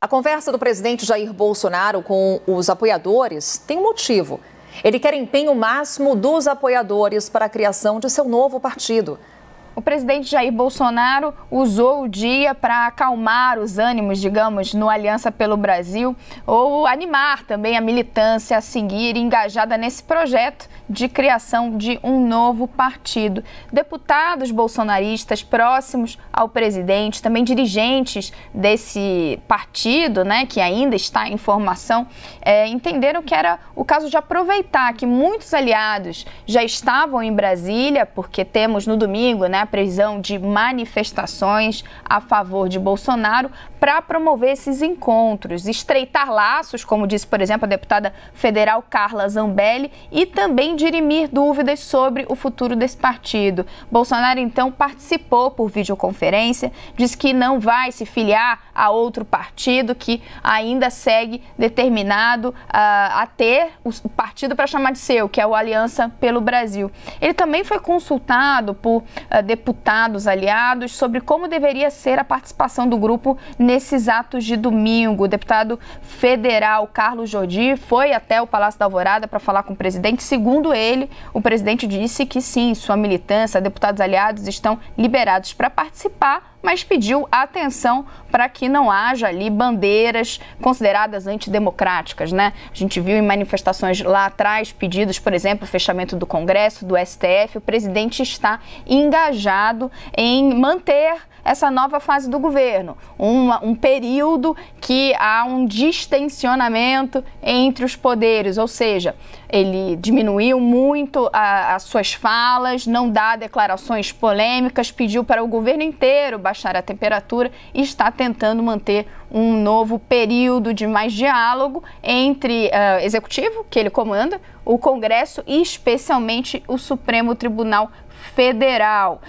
A conversa do presidente Jair Bolsonaro com os apoiadores tem um motivo. Ele quer empenho máximo dos apoiadores para a criação de seu novo partido. O presidente Jair Bolsonaro usou o dia para acalmar os ânimos, digamos, no Aliança pelo Brasil, ou animar também a militância a seguir engajada nesse projeto de criação de um novo partido. Deputados bolsonaristas próximos ao presidente, também dirigentes desse partido, né, que ainda está em formação, entenderam que era o caso de aproveitar que muitos aliados já estavam em Brasília, porque temos no domingo, né, a previsão de manifestações a favor de Bolsonaro, para promover esses encontros, estreitar laços, como disse, por exemplo, a deputada federal Carla Zambelli, e também dirimir dúvidas sobre o futuro desse partido. Bolsonaro, então, participou por videoconferência, disse que não vai se filiar a outro partido, que ainda segue determinado a ter o partido para chamar de seu, que é o Aliança pelo Brasil. Ele também foi consultado por deputados aliados sobre como deveria ser a participação do grupo nesses atos de domingo. O deputado federal Carlos Jordy foi até o Palácio da Alvorada para falar com o presidente. Segundo ele, o presidente disse que sim, sua militância, deputados aliados estão liberados para participar, mas pediu atenção para que não haja ali bandeiras consideradas antidemocráticas, né? A gente viu em manifestações lá atrás pedidos, por exemplo, fechamento do Congresso, do STF. O presidente está engajado em manter essa nova fase do governo, um período que há um distensionamento entre os poderes, ou seja, ele diminuiu muito as suas falas, não dá declarações polêmicas, pediu para o governo inteiro baixar a temperatura e está tentando manter um novo período de mais diálogo entre o executivo, que ele comanda, o Congresso e especialmente o Supremo Tribunal Federal.